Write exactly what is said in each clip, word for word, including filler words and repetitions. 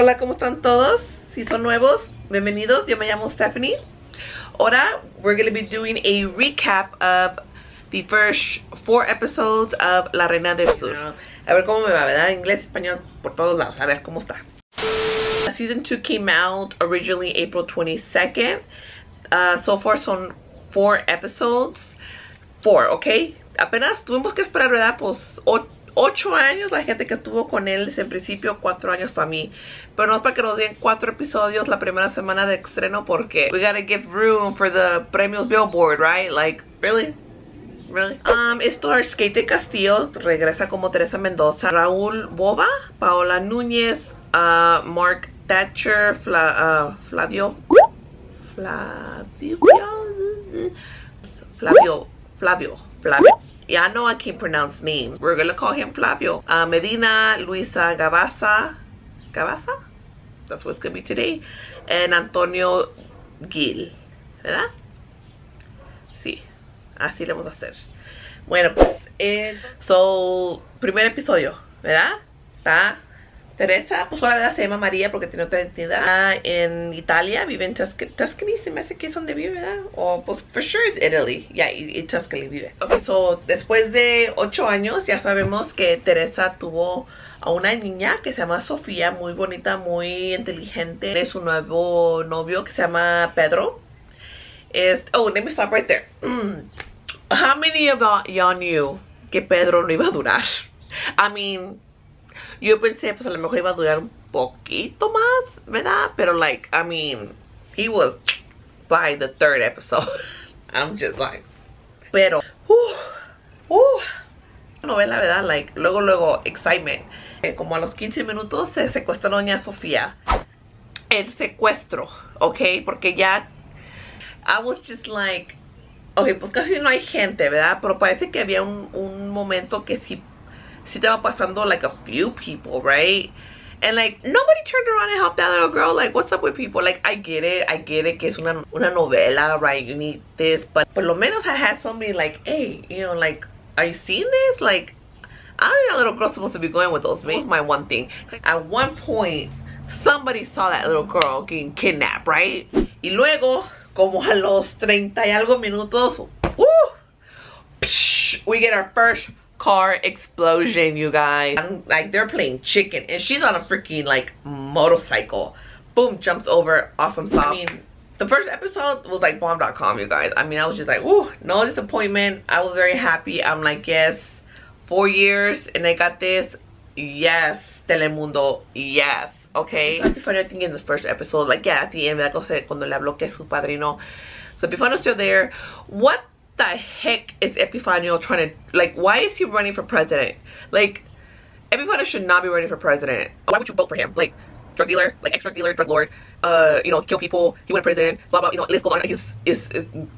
Hola, ¿cómo están todos? Si son nuevos, bienvenidos. Yo me llamo Stephanie. Ahora, we're going to be doing a recap of the first four episodes of La Reina del Sur. A ver cómo me va, ¿verdad? Inglés, español, por todos lados. A ver cómo está. Season two came out originally April twenty-second. Uh, so far son four episodes. Four, ¿ok? Apenas tuvimos que esperar, ¿verdad? Pues ocho años la gente que estuvo con él desde el principio, cuatro años para mí. Pero no es para que nos den cuatro episodios la primera semana de estreno porque we gotta give room for the premios Billboard, right? Like, really? Really? Um, it stars Kate Del Castillo, regresa como Teresa Mendoza, Raúl Bova, Paola Núñez, uh, Mark Thatcher, Fla, uh, Flavio, Flavio, Flavio, Flavio, Flavio. Yeah, I know I can't pronounce names. We're gonna call him Flavio. Uh, Medina, Luisa Gavaza, Gavaza? That's what's gonna be today. And Antonio Gil, ¿verdad? Sí, así le vamos a hacer. Bueno, pues, eh, so, primer episodio, ¿verdad? Está Teresa, pues la verdad se llama María porque tiene otra identidad. Uh, en Italia, vive en Toscana, se me hace que es donde vive, ¿verdad? O pues for sure es Italy, ya, yeah, y Toscana vive. Ok, so después de ocho años ya sabemos que Teresa tuvo a una niña que se llama Sofía, muy bonita, muy inteligente. Tiene su nuevo novio que se llama Pedro. Es, oh, let me stop right there. Mm. How many of y'all knew que Pedro no iba a durar? I mean... Yo pensé, pues a lo mejor iba a durar un poquito más, ¿verdad? Pero, like, I mean, he was by the third episode. I'm just like, pero, uh, uh, novela, ¿verdad? Like, luego, luego, excitement. Como a los quince minutos se secuestró a doña Sofía. El secuestro, ¿ok? Porque ya, I was just like, ok, pues casi no hay gente, ¿verdad? Pero parece que había un, un momento que sí. She estaba pasando like a few people, right? And like nobody turned around and helped that little girl. Like, what's up with people? Like, I get it, I get it. Que es una una novela, right? You need this, but por lo menos I had somebody like, hey, you know, like, are you seeing this? Like, I don't think that little girl's supposed to be going with those. That was my one thing. At one point, somebody saw that little girl getting kidnapped, right? Y luego, como a los treinta y algo minutos, woo, psh, we get our first car explosion, you guys. I'm, like, they're playing chicken and she's on a freaking like motorcycle. Boom, jumps over. Awesome stuff. I mean, the first episode was like bomb dot com, you guys. I mean, I was just like, ooh, no disappointment. I was very happy. I'm like, yes, four years, and I got this. Yes, Telemundo. Yes, okay. Epifanio, I think in the first episode, like, yeah, at the end, like I said, cuando le habló que es su padrino. So Epifanio's still there. What the heck is Epifanio trying to, like, why is he running for president? Like, Epifanio should not be running for president. Why would you vote for him? Like, drug dealer, like ex-drug dealer, drug lord, uh, you know, kill people, he went to prison, blah, blah, you know, let's go on. He's, is,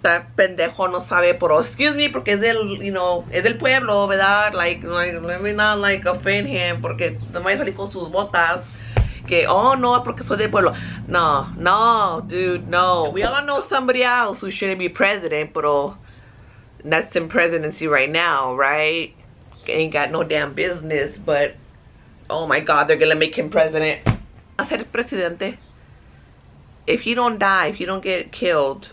that pendejo no sabe, pero, excuse me, porque es del, you know, es del pueblo, ¿verdad? Like, like let me not, like, offend him, porque no me salí con sus botas. Que, oh, no, porque soy del pueblo. No, no, dude, no. We all know somebody else who shouldn't be president, pero... That's in presidency right now, right? Ain't got no damn business, but oh my god, they're gonna make him president. I said presidente. If he don't die, if he don't get killed,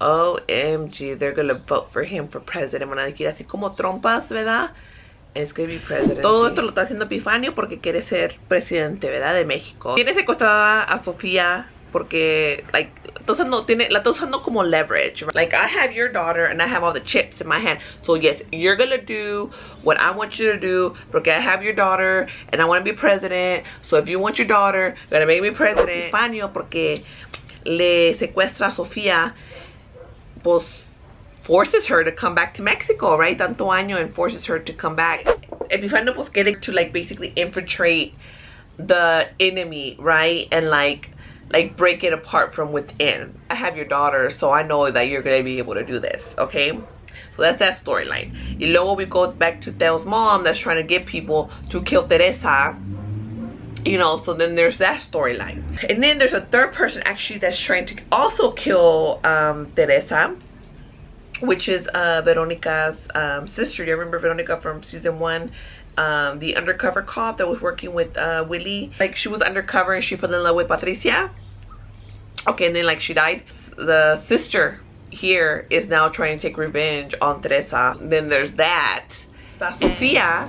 O M G, they're gonna vote for him for president. Van a decir así como trompas, ¿verdad? It's gonna be president. Todo esto lo está haciendo Epifanio porque quiere ser presidente, ¿verdad? De México. Tiene secuestrada a Sofía. Porque, like, entonces no tiene, la está usando como leverage. Like, I have your daughter and I have all the chips in my hand. So, yes, you're gonna do what I want you to do. Porque I have your daughter and I want to be president. So, if you want your daughter, you're gonna make me president. Epifanio, porque le secuestra a Sofía, pues, forces her to come back to Mexico, right? Tanto año, and forces her to come back. Epifanio, pues, getting to, like, basically infiltrate the enemy, right? And, like... Like, break it apart from within. I have your daughter, so I know that you're going to be able to do this, okay? So that's that storyline. Y luego we go back to Theo's mom that's trying to get people to kill Teresa. You know, so then there's that storyline. And then there's a third person actually that's trying to also kill um, Teresa. Which is uh, Veronica's um, sister. You remember Veronica from season one? um, the undercover cop that was working with uh, Willie. Like, she was undercover and she fell in love with Patricia. Okay, and then like she died. The sister here is now trying to take revenge on Teresa. Then there's that. Sofía,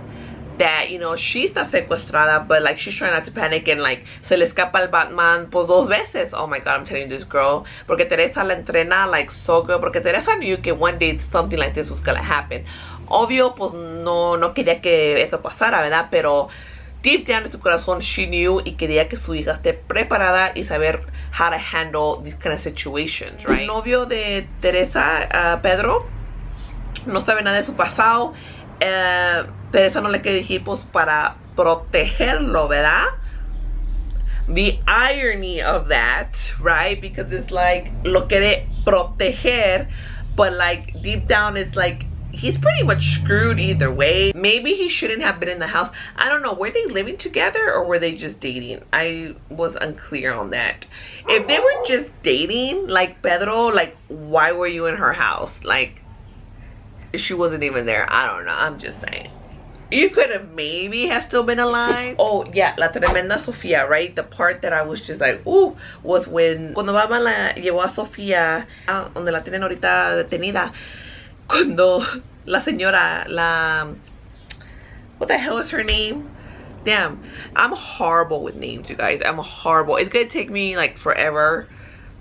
that, you know, she's not secuestrada, but like she's trying not to panic, and like se le escapa el Batman pues dos veces. Oh my god, I'm telling you, this girl, porque Teresa la entrena like so good, porque Teresa knew que one day something like this was gonna happen. Obvio, pues no, no quería que esto pasara, ¿verdad? Pero deep down in su corazón, she knew, y quería que su hija esté preparada y saber how to handle these kind of situations, right? El novio de Teresa, uh, Pedro, no sabe nada de su pasado. Uh, Teresa no le quiere decir, pues, para protegerlo, ¿verdad? The irony of that, right? Because it's like, lo quiere proteger, but like deep down it's like, he's pretty much screwed either way. Maybe he shouldn't have been in the house. I don't know. Were they living together or were they just dating? I was unclear on that. If they were just dating, like Pedro, like, why were you in her house? Like, she wasn't even there. I don't know. I'm just saying. You could have maybe have still been alive. Oh, yeah. La Tremenda Sofía, right? The part that I was just like, ooh, was when... Cuando Baba la llevó a Sofía, donde la tienen ahorita detenida. Cuando la señora, la... What the hell is her name? Damn. I'm horrible with names, you guys. I'm horrible. It's gonna take me, like, forever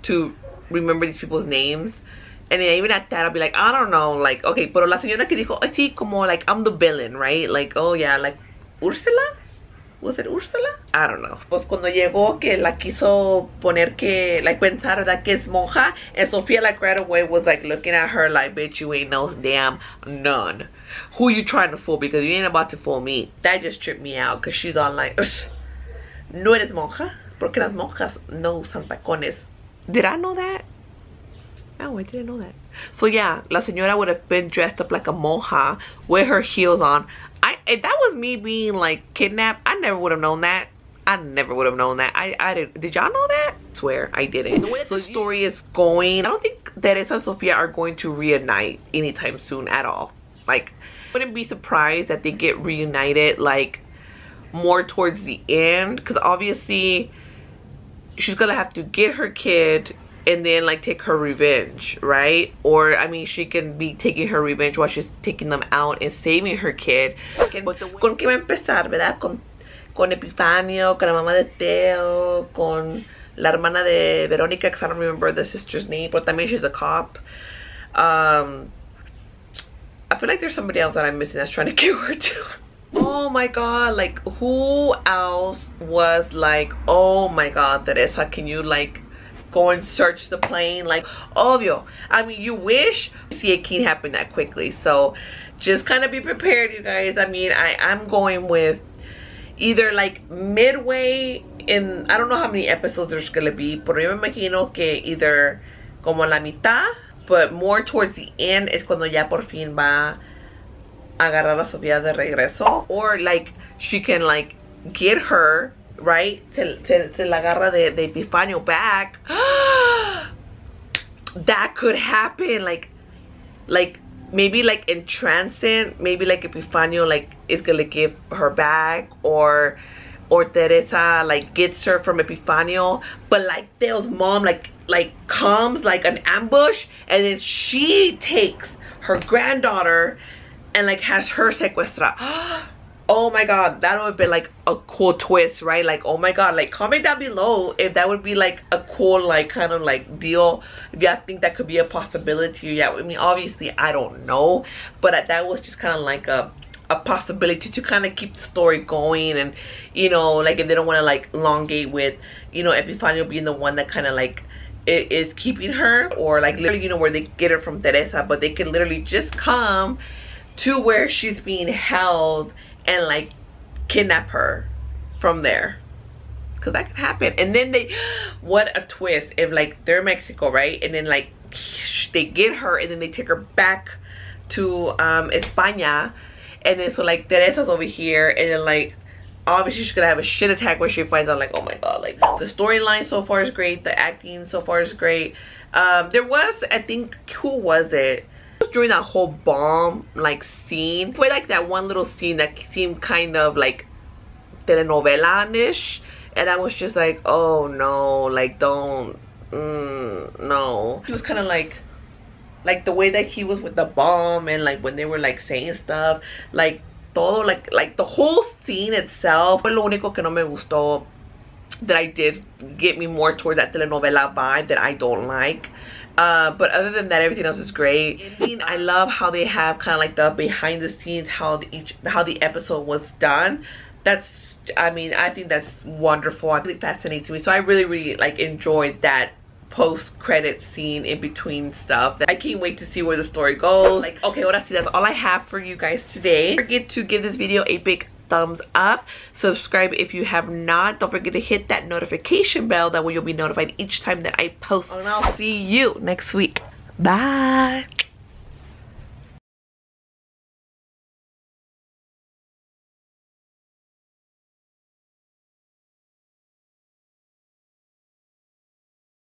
to remember these people's names. And then even at that, I'll be like, I don't know. Like, okay, pero la señora que dijo, así como, like, I'm the villain, right? Like, oh, yeah, like, Úrsula? Was it Úrsula? I don't know. Pues cuando llegó, que la quiso poner que, like, pensar that que es monja, and Sofía, like, right away was, like, looking at her like, bitch, you ain't no damn nun. Who you trying to fool? Because you ain't about to fool me. That just tripped me out, because she's all like, no eres monja, porque las monjas no usan tacones. Did I know that? Oh, I didn't know that. So, yeah, la señora would have been dressed up like a monja with her heels on. I, if that was me being, like, kidnapped, I never would have known that. I never would have known that. I, I did. Did y'all know that? I swear, I didn't. The way the story is going, I don't think Teresa and Sofía are going to reunite anytime soon at all. Like, I wouldn't be surprised that they get reunited, like, more towards the end. Because, obviously, she's going to have to get her kid and then, like, take her revenge, right? Or, I mean, she can be taking her revenge while she's taking them out and saving her kid. ¿Con qué va a empezar, verdad? Con, con Epifanio, con la mamá de Teo, con la hermana de Verónica, because I don't remember the sister's name, but I mean, she's a cop. Um, I feel like there's somebody else that I'm missing that's trying to kill her, too. Oh my god, like, who else was like, oh my god, Teresa, can you, like, go and search the plane? Like, obvio. I mean, you wish. See, it can't happen that quickly. So, just kind of be prepared, you guys. I mean, I, I'm going with either, like, midway in... I don't know how many episodes there's going to be. Pero yo me imagino que either como la mitad, but more towards the end es cuando ya por fin va a agarrar a Sofía de regreso. Or, like, she can, like, get her... right? Se, se, se la agarra de, de Epifanio back. That could happen. Like, like maybe like in transient, maybe like Epifanio like is gonna give her back, or or Teresa like gets her from Epifanio, but like Theo's mom like like comes like an ambush, and then she takes her granddaughter and like has her sequestra. Oh my god, that would have been like a cool twist, right? Like, oh my god, like comment down below if that would be like a cool like kind of like deal. If y'all think that could be a possibility. Yeah, I mean, obviously I don't know, but that was just kind of like a a possibility to kind of keep the story going. And you know, like if they don't want to like elongate with, you know, Epifanio being the one that kind of like is keeping her, or like literally, you know, where they get her from Teresa, but they could literally just come to where she's being held and like kidnap her from there, because that could happen. And then they, what a twist if like they're in Mexico, right? And then like they get her and then they take her back to um España, and then so like Teresa's over here, and then like obviously she's gonna have a shit attack when she finds out. Like, oh my god, like the storyline so far is great, the acting so far is great. Um there was, I think, who was it just during that whole bomb like scene, for like that one little scene that seemed kind of like telenovela-ish, and I was just like, oh no, like don't, mm, no. He was kind of like, like the way that he was with the bomb, and like when they were like saying stuff, like todo, like like the whole scene itself. Fue lo único que no me gustó, that I did get me more toward that telenovela vibe that I don't like. Uh, but other than that, everything else is great. I love how they have kind of like the behind the scenes, how the, each how the episode was done. That's, I mean, I think that's wonderful. It really fascinates me. So I really, really like enjoyed that post-credit scene in between stuff. That I can't wait to see where the story goes. Like, okay, ahora sí, that's all I have for you guys today. Don't forget to give this video a big thumbs up, subscribe if you have not, don't forget to hit that notification bell, that way you'll be notified each time that I post, and I'll see you next week. Bye.